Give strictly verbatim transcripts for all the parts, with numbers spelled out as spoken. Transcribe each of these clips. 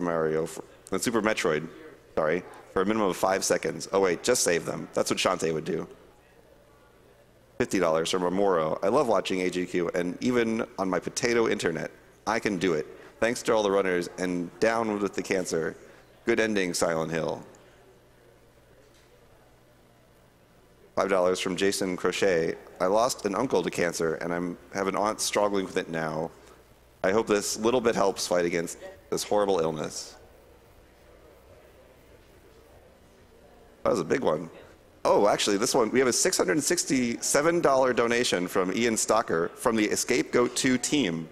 Mario, for, and Super Metroid, sorry, for a minimum of five seconds. Oh wait, just save them. That's what Shantae would do. fifty dollars from Amoro. I love watching A G Q, and even on my potato internet, I can do it. Thanks to all the runners, and down with the cancer. Good ending, Silent Hill. five dollars from Jason Crochet. I lost an uncle to cancer, and I have an aunt struggling with it now. I hope this little bit helps fight against this horrible illness. That was a big one. Oh, actually, this one, we have a six hundred sixty-seven dollar donation from Ian Stocker from the Escape Goat two team.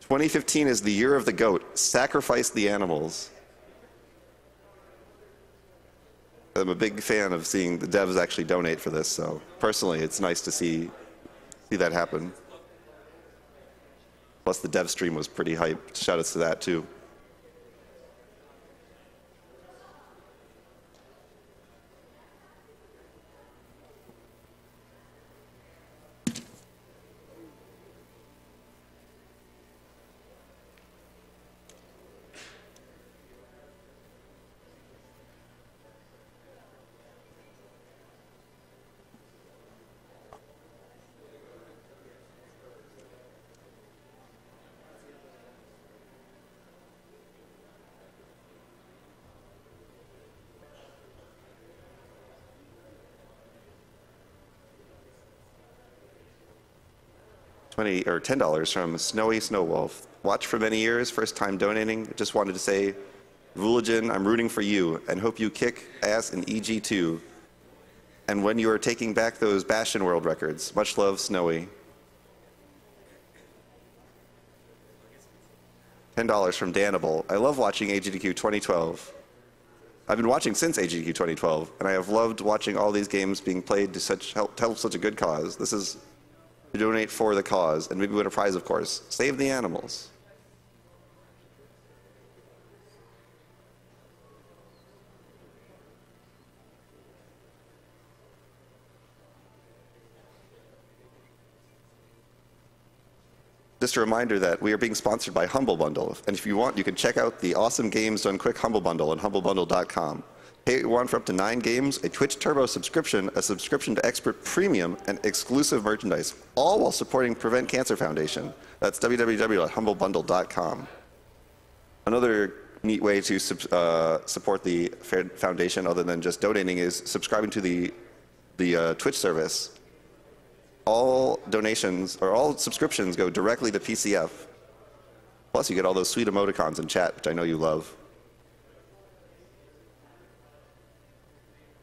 twenty fifteen is the year of the goat. Sacrifice the animals. I'm a big fan of seeing the devs actually donate for this, so personally, it's nice to see, see that happen. Plus, the dev stream was pretty hyped. Shout outs to that, too. twenty or ten dollars from Snowy Snowwolf. Watch for many years, first time donating. Just wanted to say, Vulajin, I'm rooting for you and hope you kick ass in E G two. And when you are taking back those Bastion World records, much love, Snowy. ten dollars from Danable. I love watching A G D Q twenty twelve. I've been watching since A G D Q twenty twelve, and I have loved watching all these games being played to such help, help such a good cause. This is to donate for the cause, and maybe win a prize, of course. Save the animals. Just a reminder that we are being sponsored by Humble Bundle, and if you want, you can check out the Awesome Games Done Quick Humble Bundle on humble bundle dot com. Pay one for up to nine games, a Twitch Turbo subscription, a subscription to Expert Premium, and exclusive merchandise, all while supporting Prevent Cancer Foundation. That's w w w dot humble bundle dot com. Another neat way to uh, support the foundation, other than just donating, is subscribing to the, the uh, Twitch service. All donations, or all subscriptions, go directly to P C F. Plus, you get all those sweet emoticons in chat, which I know you love.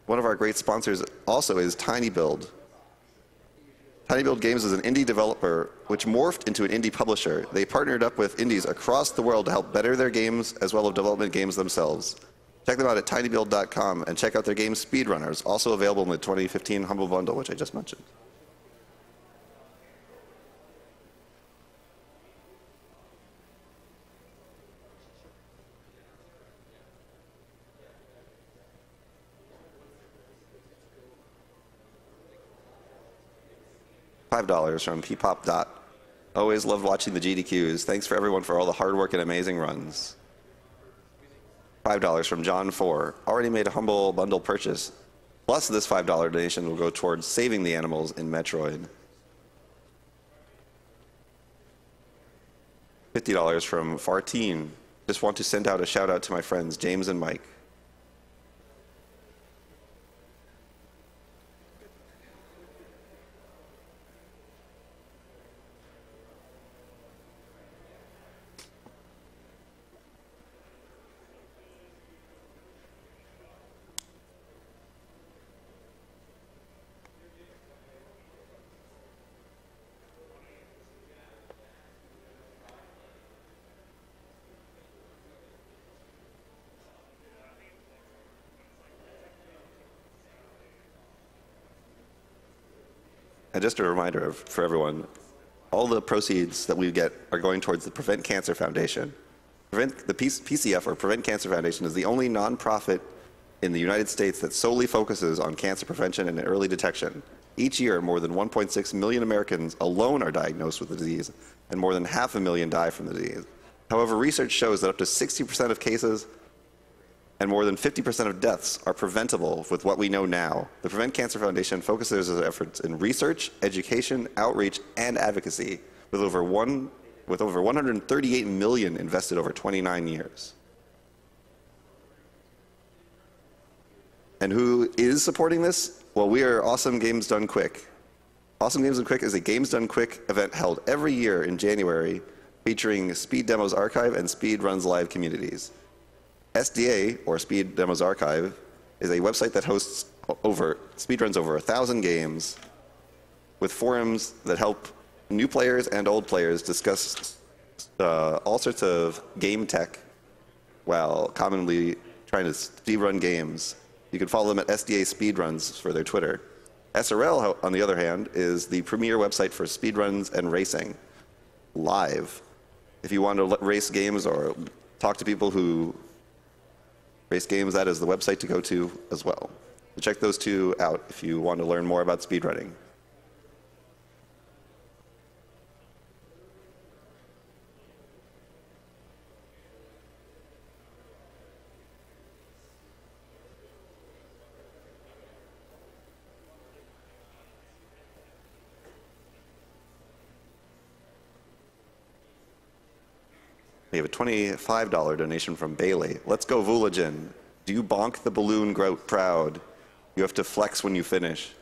One of our great sponsors also is TinyBuild. TinyBuild Games is an indie developer which morphed into an indie publisher. They partnered up with indies across the world to help better their games as well as development games themselves. Check them out at tiny build dot com and check out their game Speedrunners, also available in the twenty fifteen Humble Bundle, which I just mentioned. five dollars from P-Pop Dot. Always loved watching the G D Qs. Thanks for everyone for all the hard work and amazing runs. five dollars from John Four. Already made a Humble Bundle purchase. Plus, this five dollar donation will go towards saving the animals in Metroid. fifty dollars from Fartine. Just want to send out a shout out to my friends James and Mike. And just a reminder of, for everyone, all the proceeds that we get are going towards the Prevent Cancer Foundation. Prevent, the P C F, or Prevent Cancer Foundation, is the only nonprofit in the United States that solely focuses on cancer prevention and early detection. Each year, more than one point six million Americans alone are diagnosed with the disease, and more than half a million die from the disease. However, research shows that up to sixty percent of cases and more than fifty percent of deaths are preventable with what we know now. The Prevent Cancer Foundation focuses its efforts in research, education, outreach, and advocacy, with over one with over one hundred thirty-eight million invested over twenty-nine years. And who is supporting this? Well, we are Awesome Games Done Quick. Awesome Games Done Quick is a Games Done Quick event held every year in January, featuring Speed Demos Archive and Speed Runs Live communities. S D A, or Speed Demos Archive, is a website that hosts over speedruns over a thousand games, with forums that help new players and old players discuss uh, all sorts of game tech while commonly trying to speedrun games. You can follow them at S D A Speedruns for their Twitter. S R L, on the other hand, is the premier website for speedruns and racing live. If you want to race games or talk to people who race games, that is the website to go to as well. So check those two out if you want to learn more about speedrunning. We have a twenty-five dollar donation from Bailey. Let's go, Vulajin. Do you bonk the balloon grout proud? You have to flex when you finish.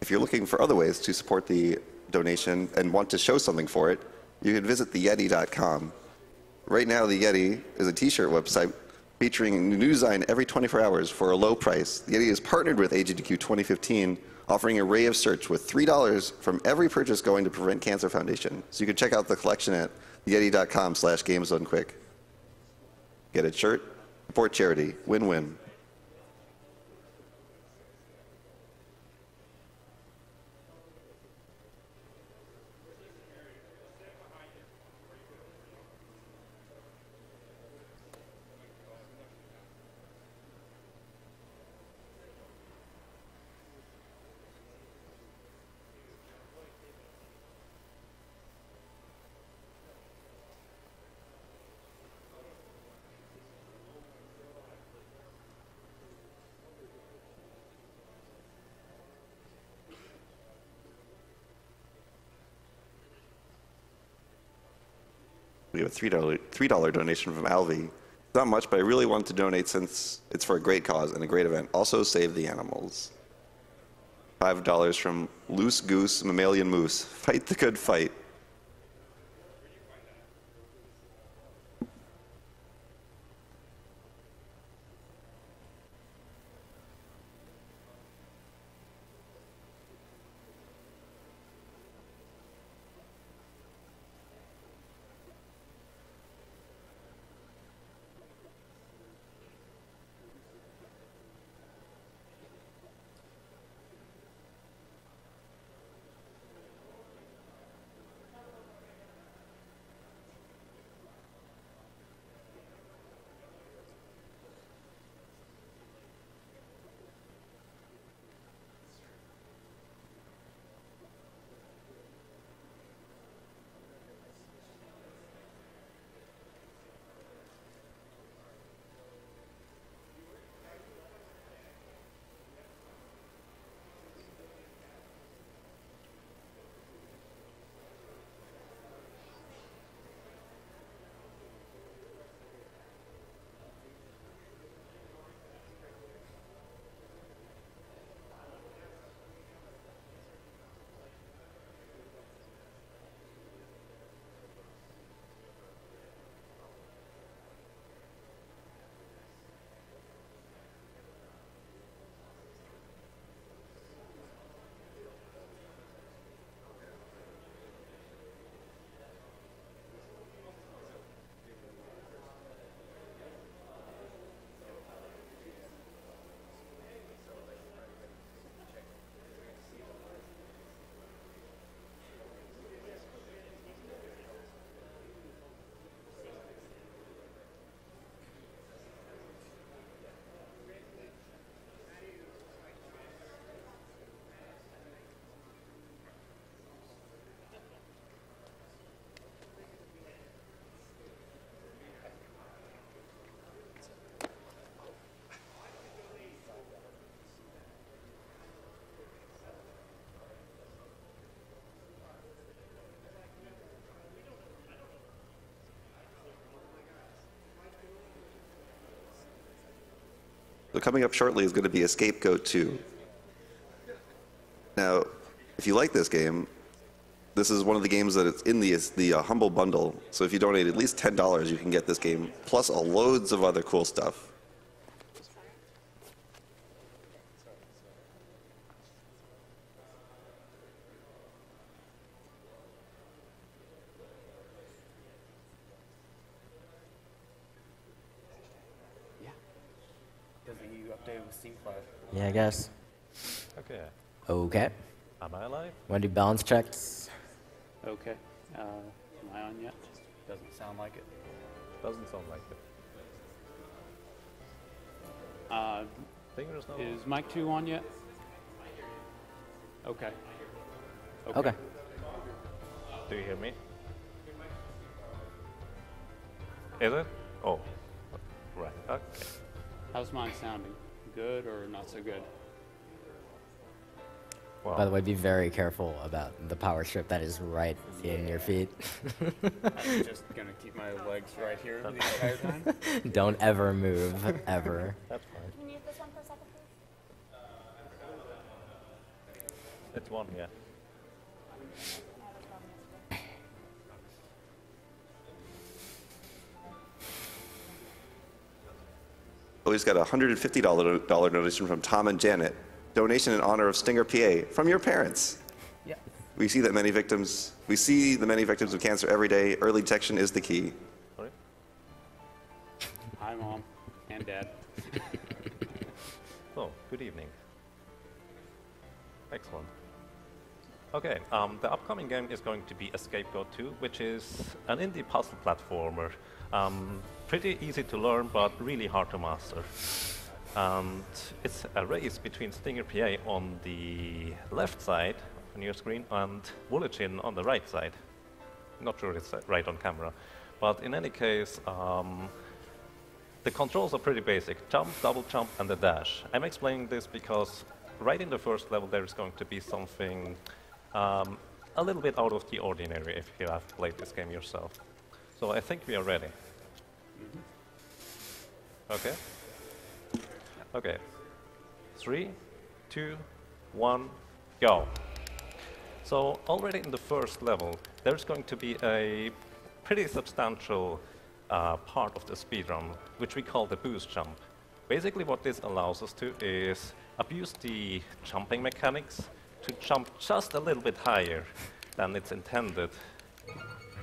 If you're looking for other ways to support the donation and want to show something for it, you can visit the yeti dot com. Right now, the Yeti is a t-shirt website featuring new design every twenty-four hours for a low price. The Yeti is partnered with A G D Q twenty fifteen, offering an array of shirts with three dollars from every purchase going to Prevent Cancer Foundation. So you can check out the collection at the yeti dot com slash games done quick. Get a shirt, support charity, win-win. We have a three dollar, three dollar donation from Alvi. Not much, but I really want to donate since it's for a great cause and a great event. Also, save the animals. five dollars from Loose Goose Mammalian Moose. Fight the good fight. So coming up shortly is going to be Escape Goat two. Now, if you like this game, this is one of the games that it's in the, the uh, Humble Bundle. So if you donate at least ten dollars, you can get this game, plus a loads of other cool stuff. Yeah, I guess. Okay. Okay. Am I alive? Want to do balance checks? Okay. Uh, am I on yet? Doesn't sound like it. Doesn't sound like it. Uh, Fingers no is on. Mic two on yet? Okay. okay. Okay. Do you hear me? Is it? Oh. Right. Okay. How's mine sounding? Good or not so good? Wow. By the way, be very careful about the power strip that is right yeah. in your feet. I'm just gonna keep my legs right here the entire time. Don't ever move, ever. That's fine. Can you mute this one for a second, please? It's one, yeah. Oh, he's got a one hundred fifty dollar donation from Tom and Janet. Donation in honor of Stinger P A from your parents. Yeah. We see that many victims. We see the many victims of cancer every day. Early detection is the key. Sorry. Hi, Mom and Dad. Oh, good evening. Excellent. Okay, um, the upcoming game is going to be Escape Goat two, which is an indie puzzle platformer. Um, pretty easy to learn, but really hard to master. And it's a race between Stinger P A on the left side on your screen and Vulajin on the right side. Not sure it's right on camera. But in any case, um, the controls are pretty basic. Jump, double jump, and the dash. I'm explaining this because right in the first level there is going to be something um, a little bit out of the ordinary if you have played this game yourself. So I think we are ready. Mm-hmm. Okay. Okay. Three, two, one, go. So already in the first level, there's going to be a pretty substantial uh, part of the speedrun, which we call the boost jump. Basically what this allows us to is abuse the jumping mechanics to jump just a little bit higher than it's intended.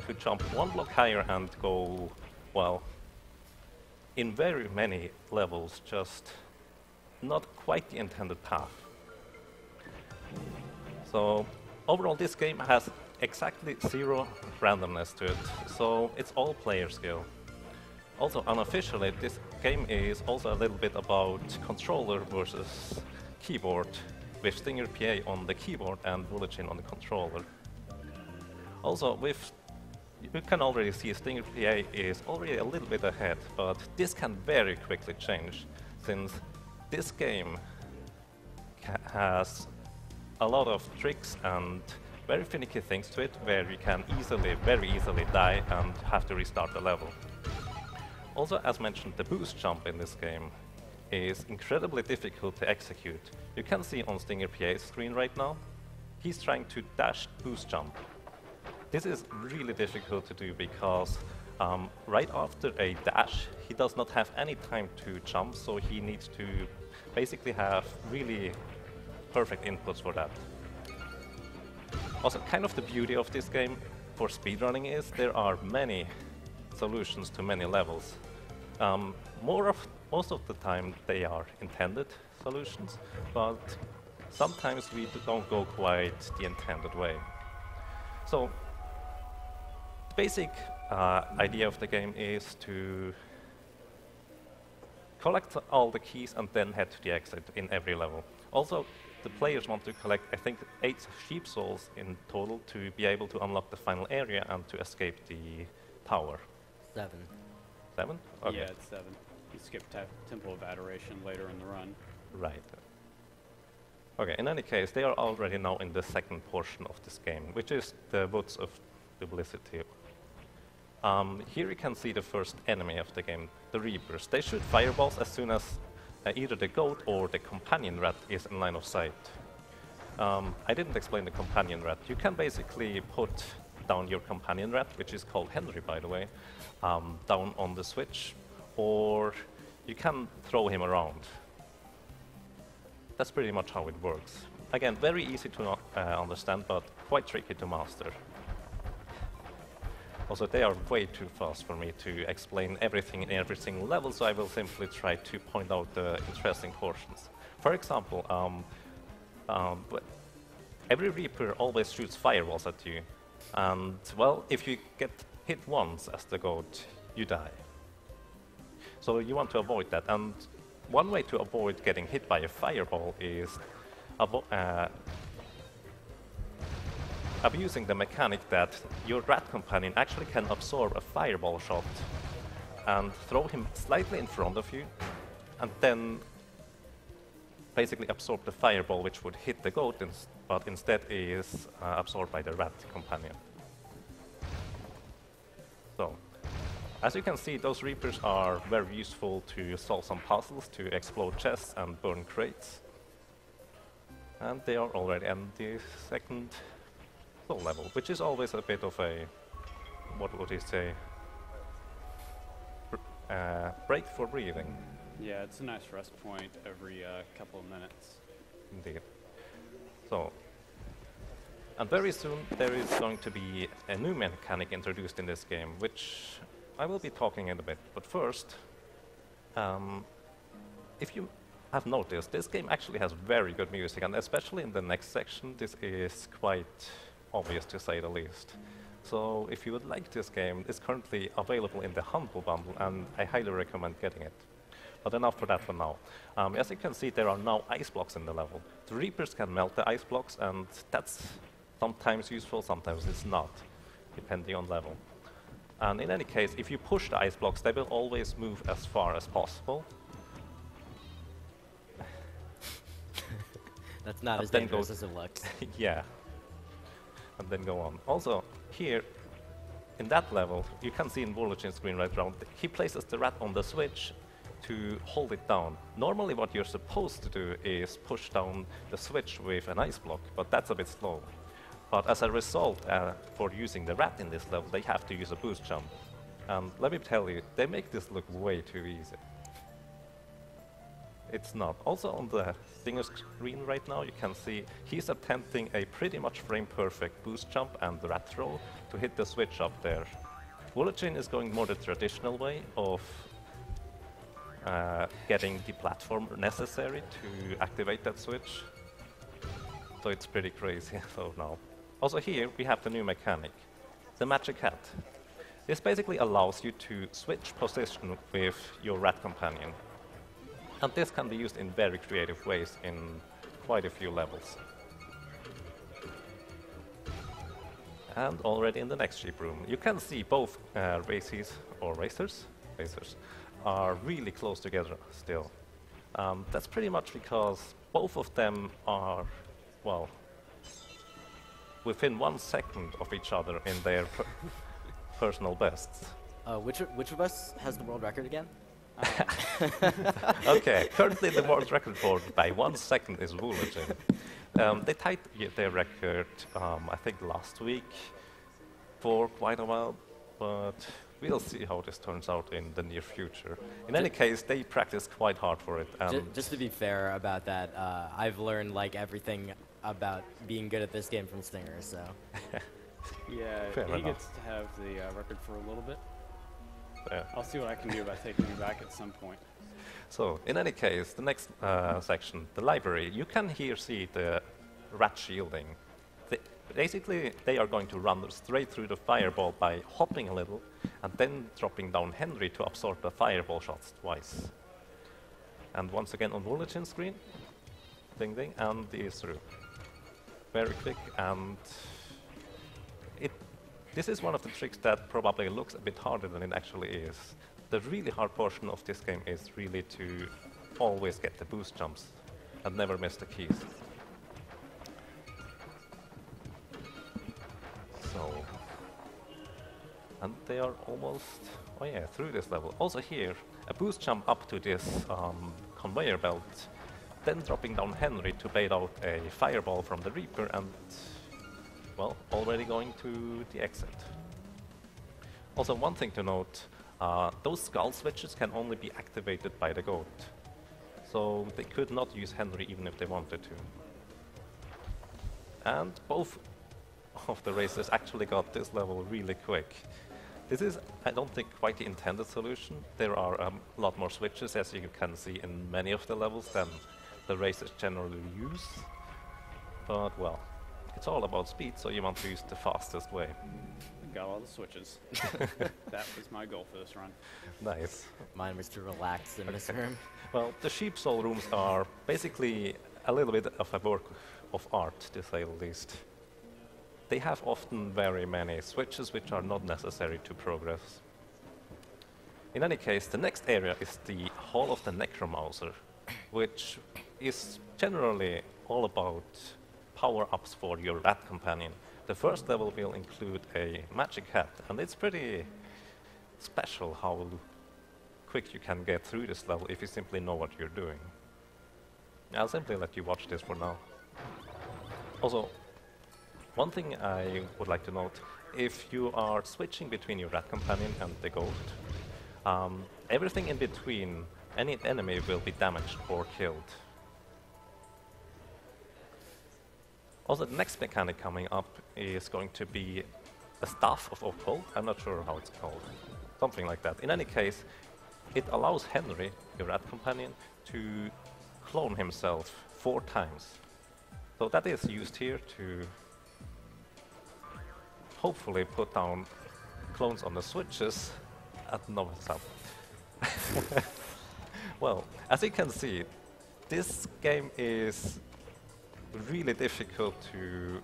To jump one block higher and go, well, in very many levels, just not quite the intended path. So overall, this game has exactly zero randomness to it, so it's all player skill. Also, unofficially, this game is also a little bit about controller versus keyboard, with Stinger P A on the keyboard and Vulajin on the controller. Also, with you can already see Stinger P A is already a little bit ahead, but this can very quickly change, since this game ca has a lot of tricks and very finicky things to it, where you can easily, very easily die and have to restart the level. Also, as mentioned, the boost jump in this game is incredibly difficult to execute. You can see on Stinger P A's screen right now, he's trying to dash boost jump. This is really difficult to do because um, right after a dash, he does not have any time to jump, so he needs to basically have really perfect inputs for that. Also, kind of the beauty of this game for speedrunning is there are many solutions to many levels. Um, more of, most of the time, they are intended solutions, but sometimes we don't go quite the intended way. So, the basic uh, idea of the game is to collect all the keys and then head to the exit in every level. Also, the players want to collect, I think, eight sheep souls in total to be able to unlock the final area and to escape the tower. Seven. Seven? Okay. Yeah, it's seven. You skip Temple of Adoration later in the run. Right. Okay, in any case, they are already now in the second portion of this game, which is the Woods of Duplicity. Um, here you can see the first enemy of the game, the Reapers. They shoot fireballs as soon as uh, either the goat or the companion rat is in line of sight. Um, I didn't explain the companion rat. You can basically put down your companion rat, which is called Henry, by the way, um, down on the switch, or you can throw him around. That's pretty much how it works. Again, very easy to uh, understand, but quite tricky to master. Also, they are way too fast for me to explain everything in every single level, so I will simply try to point out the interesting portions. For example, um, um, every Reaper always shoots fireballs at you, and, well, if you get hit once as the goat, you die. So you want to avoid that, and one way to avoid getting hit by a fireball is abo uh, abusing the mechanic that your rat companion actually can absorb a fireball shot and throw him slightly in front of you, and then basically absorb the fireball, which would hit the goat, ins but instead is uh, absorbed by the rat companion. So, as you can see, those Reapers are very useful to solve some puzzles, to explode chests and burn crates. And they are already on the second soul level, which is always a bit of a, what would you say, uh, break for breathing. Yeah, it's a nice rest point every uh, couple of minutes. Indeed. So, and very soon there is going to be a new mechanic introduced in this game, which I will be talking in a bit. But first, um, if you have noticed, this game actually has very good music, and especially in the next section, this is quite obvious to say the least. So if you would like this game, it's currently available in the Humble Bundle, and I highly recommend getting it. But enough for that for now. Um, as you can see, there are now ice blocks in the level. The Reapers can melt the ice blocks, and that's sometimes useful, sometimes it's not, depending on level. And in any case, if you push the ice blocks, they will always move as far as possible. That's not as dangerous as it looks. Yeah. And then go on. Also, here, in that level, you can see in Vulajin's screen right round, he places the rat on the switch to hold it down. Normally what you're supposed to do is push down the switch with an ice block, but that's a bit slow. But as a result, uh, for using the rat in this level, they have to use a boost jump. And let me tell you, they make this look way too easy. It's not. Also on the Stinger screen right now, you can see he's attempting a pretty much frame-perfect boost jump and rat throw to hit the switch up there. Vulajin is going more the traditional way of uh, getting the platform necessary to activate that switch. So it's pretty crazy so now. Also here, we have the new mechanic, the Magic Hat. This basically allows you to switch position with your rat companion. And this can be used in very creative ways in quite a few levels. And already in the next sheep room, you can see both uh, races or racers, racers are really close together still. Um, that's pretty much because both of them are, well, within one second of each other in their per personal bests. Uh, which, which of us has the world record again? Um. Okay, currently the world record for by one second is Vulajin. Um They tied their record, um, I think, last week for quite a while, but we'll see how this turns out in the near future. In any case, they practiced quite hard for it. Um, just, just to be fair about that, uh, I've learned like everything about being good at this game from Stinger, so. Yeah, fair he enough. Gets to have the uh, record for a little bit. Yeah. I'll see what I can do by taking you back at some point. So, in any case, the next uh, section, the library, you can here see the rat shielding. The basically, they are going to run straight through the fireball by hopping a little and then dropping down Henry to absorb the fireball shots twice. And once again on Vulajin's screen, ding ding, and is through. Very quick, and it. This is one of the tricks that probably looks a bit harder than it actually is. The really hard portion of this game is really to always get the boost jumps and never miss the keys. So, and they are almost, oh yeah, through this level. Also here, a boost jump up to this um, conveyor belt, then dropping down Henry to bait out a fireball from the Reaper and, well, already going to the exit. Also, one thing to note, uh, those skull switches can only be activated by the goat, so they could not use Henry even if they wanted to. And both of the racers actually got this level really quick. This is, I don't think, quite the intended solution. There are a um, lot more switches, as you can see, in many of the levels than the racers generally use. But, well, it's all about speed, so you want to use the fastest way. Got all the switches. That was my goal for this run. Nice. Mine was to relax in this room. Well, the sheep soul rooms are basically a little bit of a work of art, to say the least. They have often very many switches which are not necessary to progress. In any case, the next area is the Hall of the Necromouser, which is generally all about power-ups for your rat companion. The first level will include a Magic Hat, and it's pretty special how quick you can get through this level if you simply know what you're doing. I'll simply let you watch this for now. Also, one thing I would like to note, if you are switching between your rat companion and the goat, um, everything in between, any enemy will be damaged or killed. Also, the next mechanic coming up is going to be a Staff of Occult. I'm not sure how it's called, something like that. In any case, it allows Henry, your rat companion, to clone himself four times. So that is used here to hopefully put down clones on the switches at no sub. Well, as you can see, this game is really difficult to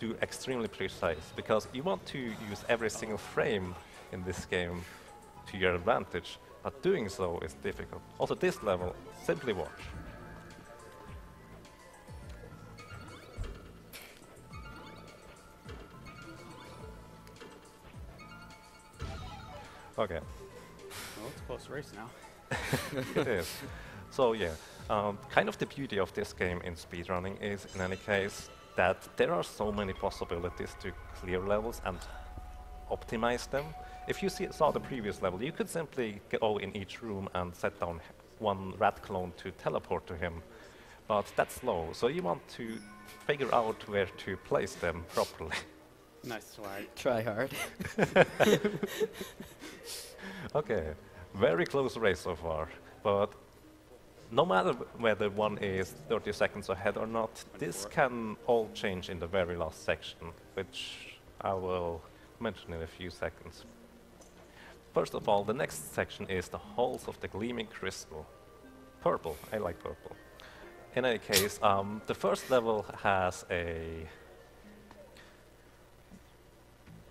do extremely precise, because you want to use every single frame in this game to your advantage, but doing so is difficult. Also, this level, simply watch. Okay. Well, it's a close race now. It is. So yeah, um, kind of the beauty of this game in speedrunning is, in any case, that there are so many possibilities to clear levels and optimize them. If you see, saw the previous level, you could simply go in each room and set down one rat clone to teleport to him. But that's slow, so you want to figure out where to place them properly. Nice try. Try hard. Okay, very close race so far, but no matter whether one is thirty seconds ahead or not, this can all change in the very last section, which I will mention in a few seconds. First of all, the next section is the Halls of the Gleaming Crystal. Purple, I like purple. In any case, um, the first level has a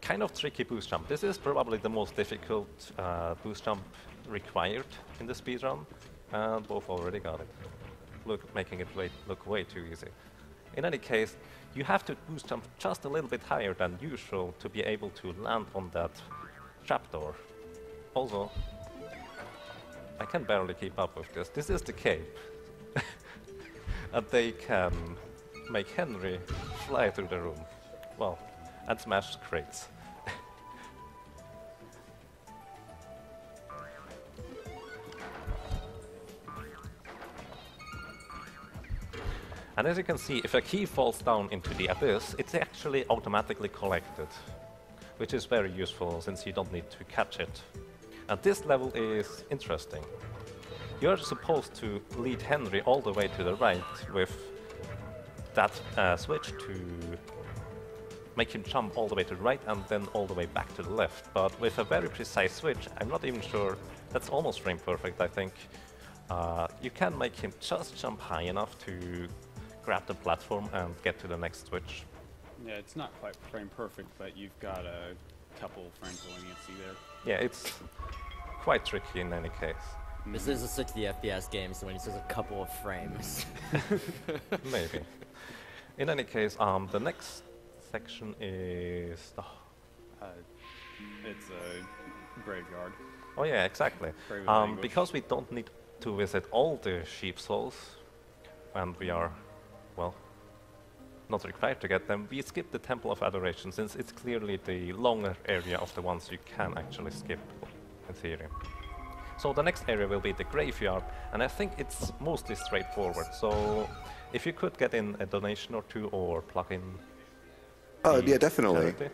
kind of tricky boost jump. This is probably the most difficult uh, boost jump required in the speedrun, and both already got it. Look, making it wait, look way too easy. In any case, you have to boost jump just a little bit higher than usual to be able to land on that trapdoor. Also, I can barely keep up with this. This is the cape, and they can make Henry fly through the room. Well, and smash crates. And as you can see, if a key falls down into the abyss, it's actually automatically collected, which is very useful since you don't need to catch it. And this level is interesting. You're supposed to lead Henry all the way to the right with that uh, switch to make him jump all the way to the right and then all the way back to the left. But with a very precise switch, I'm not even sure, that's almost frame perfect, I think. Uh, you can make him just jump high enough to grab the platform and get to the next switch. Yeah, it's not quite frame perfect, but you've got a couple frames of leniency there. Yeah, it's quite tricky in any case. Mm. This is a sixty F P S game, so when he says a couple of frames. Maybe. In any case, um, the next section is the uh, it's a graveyard. Oh yeah, exactly. Um, because we don't need to visit all the sheep souls when we are, well, not required to get them. We skip the Temple of Adoration since it's clearly the longer area of the ones you can actually skip in theory. So the next area will be the graveyard, and I think it's mostly straightforward. So if you could get in a donation or two or plug in. Oh, yeah, definitely. Charity,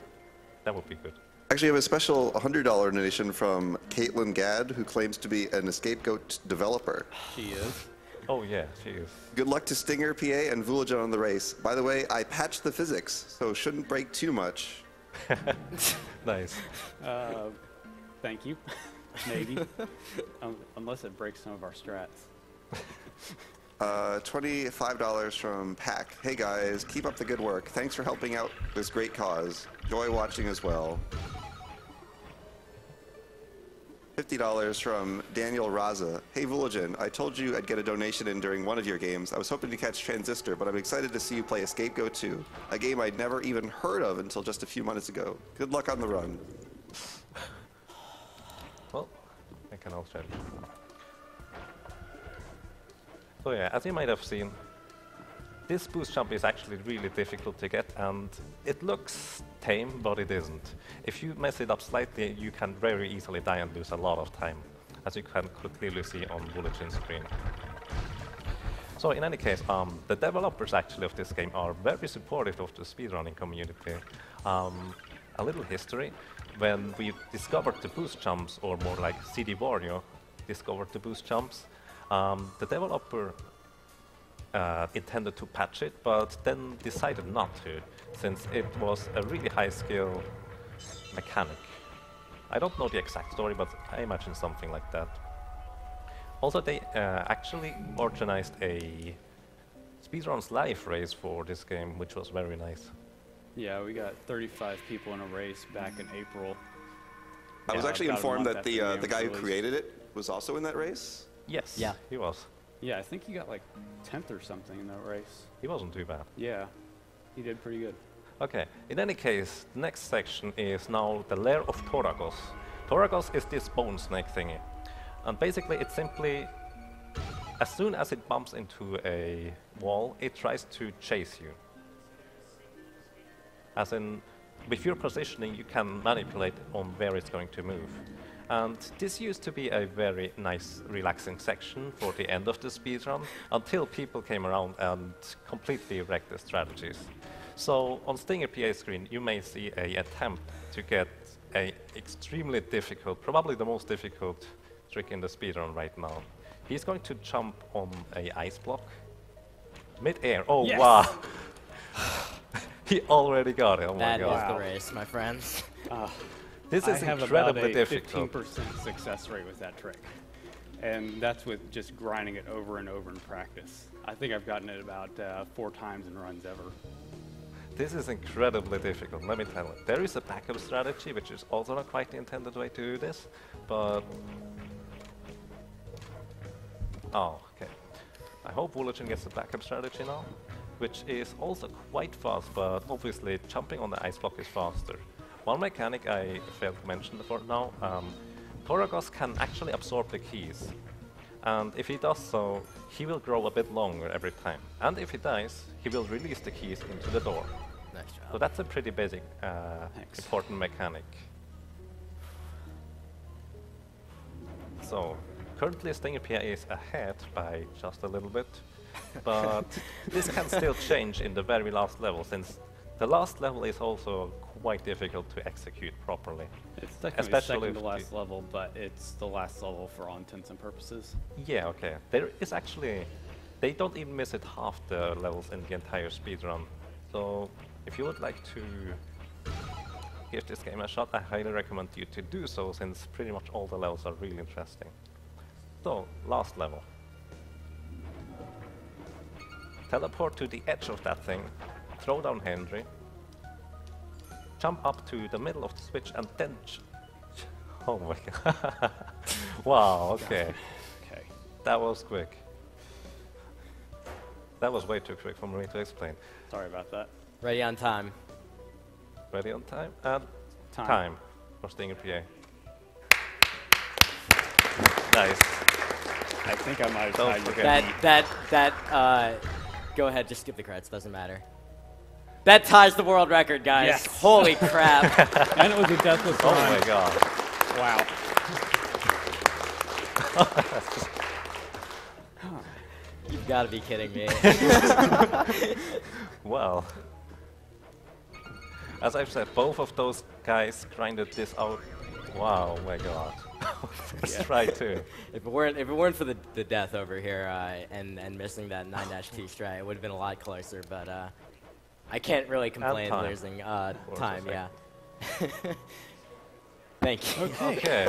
that would be good. Actually, I have a special one hundred dollar donation from Caitlyn Gadd, who claims to be an Escape Goat developer. She is. Oh, yeah, she is. Good luck to Stinger, P A, and Vulajin on the race. By the way, I patched the physics, so shouldn't break too much. Nice. Uh, thank you. Maybe. um, unless it breaks some of our strats. Uh, twenty-five dollars from Pack. Hey guys, keep up the good work. Thanks for helping out this great cause. Enjoy watching as well. fifty dollars from Daniel Raza. Hey Vulajin, I told you I'd get a donation in during one of your games. I was hoping to catch Transistor, but I'm excited to see you play Escape Goat two, a game I'd never even heard of until just a few minutes ago. Good luck on the run. Well, I can also. So yeah, as you might have seen, this boost jump is actually really difficult to get, and it looks tame, but it isn't. If you mess it up slightly, you can very easily die and lose a lot of time, as you can clearly see on Vulajin's screen. So in any case, um, the developers actually of this game are very supportive of the speedrunning community. Um, a little history, when we discovered the boost jumps, or more like C D Wario discovered the boost jumps, Um, the developer uh, intended to patch it, but then decided not to, since it was a really high-skill mechanic. I don't know the exact story, but I imagine something like that. Also, they uh, actually organized a Speed Runs Live race for this game, which was very nice. Yeah, we got thirty-five people in a race back in April. I yeah, was actually informed that the, uh, the guy who created it was also in that race. Yes, yeah, he was. Yeah, I think he got like tenth or something in that race. He wasn't too bad. Yeah, he did pretty good. Okay, in any case, the next section is now the lair of Toragos. Toragos is this bone snake thingy. And basically it simply, as soon as it bumps into a wall, it tries to chase you. As in, with your positioning, you can manipulate on where it's going to move. And this used to be a very nice, relaxing section for the end of the speedrun, until people came around and completely wrecked the strategies. So on Stinger P A screen, you may see an attempt to get an extremely difficult, probably the most difficult trick in the speedrun right now. He's going to jump on an ice block mid-air. Oh, yes. Wow. He already got it. Oh, that my God. That is wow. The race, my friends. Uh. This is incredibly difficult. I have about a fifteen percent success rate with that trick. And that's with just grinding it over and over in practice. I think I've gotten it about uh, four times in runs ever. This is incredibly difficult, let me tell you. There is a backup strategy, which is also not quite the intended way to do this, but... Oh, okay. I hope Vulajin gets the backup strategy now, which is also quite fast, but obviously jumping on the ice block is faster. One mechanic I failed to mention before now, um, Toragos can actually absorb the keys. And if he does so, he will grow a bit longer every time. And if he dies, he will release the keys into the door. Nice job. So that's a pretty basic, uh, important mechanic. So, currently Stinger P A is ahead by just a little bit, but this can still change in the very last level, since the last level is also quite difficult to execute properly. It's technically especially the last level, but it's the last level for all intents and purposes. Yeah, okay. There is actually, they don't even miss it half the levels in the entire speedrun. So if you would like to give this game a shot, I highly recommend you to do so, since pretty much all the levels are really interesting. So, last level. Teleport to the edge of that thing, throw down Henry, jump up to the middle of the switch and then... Oh my God. Wow, okay. Okay. That was quick. That was way too quick for me to explain. Sorry about that. Ready on time. Ready on time? And time. Time for Stinger P A. Nice. I think I might have okay. That, that, that, uh, go ahead, just skip the credits, doesn't matter. That ties the world record, guys. Yes. Holy crap. And it was a deathless oh run. Oh my god. Wow. You've got to be kidding me. Well. As I've said, both of those guys grinded this out. Wow, my god. First try too. If it weren't, if it weren't for the, the death over here uh, and, and missing that nine dash two strike, it would have been a lot closer, but uh, I can't really complain time. losing uh, time, yeah. Thank you. Okay. okay.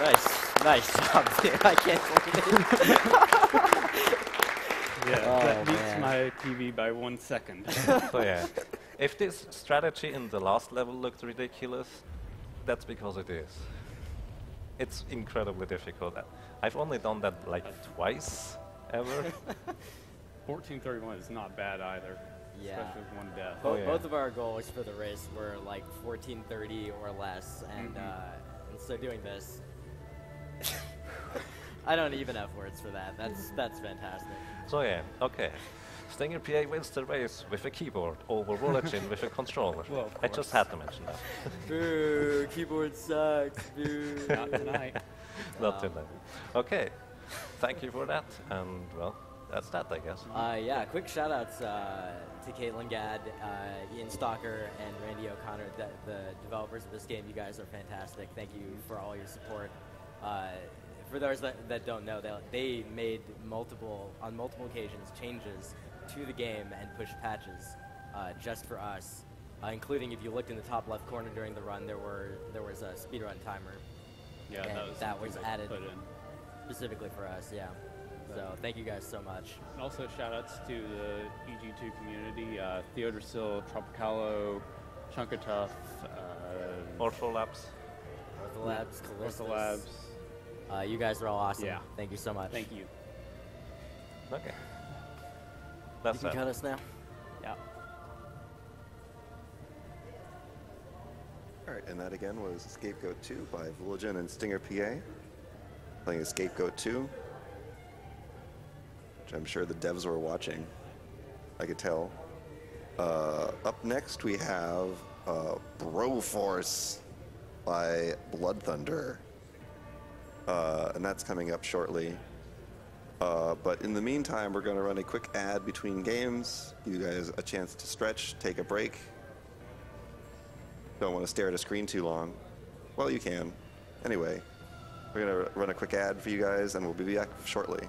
nice, nice job, dude. I can't believe it. Yeah, oh, that beats man. my T V by one second. So yeah, if this strategy in the last level looked ridiculous, that's because it is. It's incredibly difficult. I've only done that like twice ever. fourteen thirty-one is not bad either. Yeah. Especially with one death. Bo oh, yeah. Both of our goals for the race were like fourteen thirty or less, and, mm-hmm. uh, and so doing this, I don't even have words for that. That's that's fantastic. So yeah, okay. Stinger P A wins the race with a keyboard over Vulajin with a controller. Well, I just had to mention that. Boo! Keyboard sucks. Boo! Not tonight. Not um. tonight. Okay. Thank you for that. And well, that's that, I guess. Uh, yeah. Quick shout outs uh, to Caitlyn Gadd, uh, Ian Stalker, and Randy O'Connor, the, the developers of this game. You guys are fantastic. Thank you for all your support. Uh, For those that, that don't know, they, they made multiple, on multiple occasions, changes to the game and pushed patches uh, just for us, uh, including if you looked in the top left corner during the run, there were there was a speedrun timer. Yeah, and that was, that was added specifically for us, yeah. But so thank you guys so much. And also shout-outs to the E G two community, uh, Theodor Sil, Tropicalo, Chunkatuff, uh, Ortholabs, Ortholabs, Callistus. Ortholabs. Uh, you guys are all awesome. Yeah. Thank you so much. Thank you. Okay. That's you can that. cut us now. Yeah. All right, and that again was Escape Goat two by Vulajin and Stinger P A. Playing Escape Goat two, which I'm sure the devs were watching. I could tell. Uh, up next we have uh, Broforce by Bloodthunder. Uh, and that's coming up shortly. Uh, but in the meantime, we're going to run a quick ad between games. Give you guys a chance to stretch, take a break. Don't want to stare at a screen too long. Well, you can. Anyway, we're going to run a quick ad for you guys, and we'll be back shortly.